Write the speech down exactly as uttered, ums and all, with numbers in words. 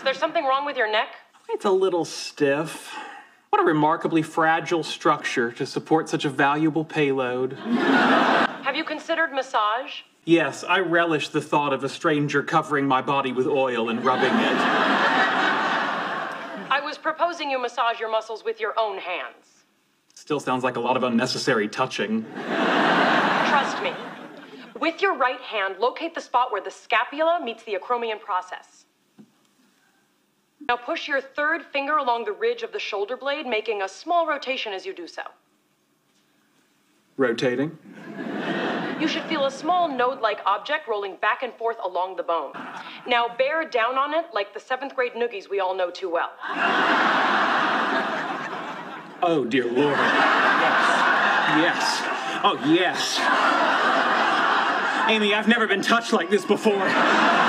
Is there something wrong with your neck? It's a little stiff. What a remarkably fragile structure to support such a valuable payload. Have you considered massage? Yes, I relish the thought of a stranger covering my body with oil and rubbing it. I was proposing you massage your muscles with your own hands. Still sounds like a lot of unnecessary touching. Trust me. With your right hand, locate the spot where the scapula meets the acromion process. Now push your third finger along the ridge of the shoulder blade, making a small rotation as you do so. Rotating? You should feel a small node-like object rolling back and forth along the bone. Now bear down on it like the seventh grade noogies we all know too well. Oh, dear Lord. Yes. Yes. Oh, yes. Amy, I've never been touched like this before.